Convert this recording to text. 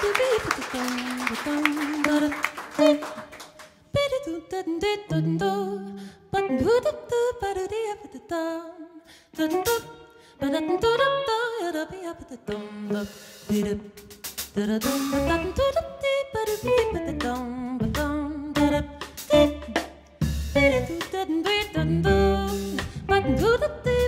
But do the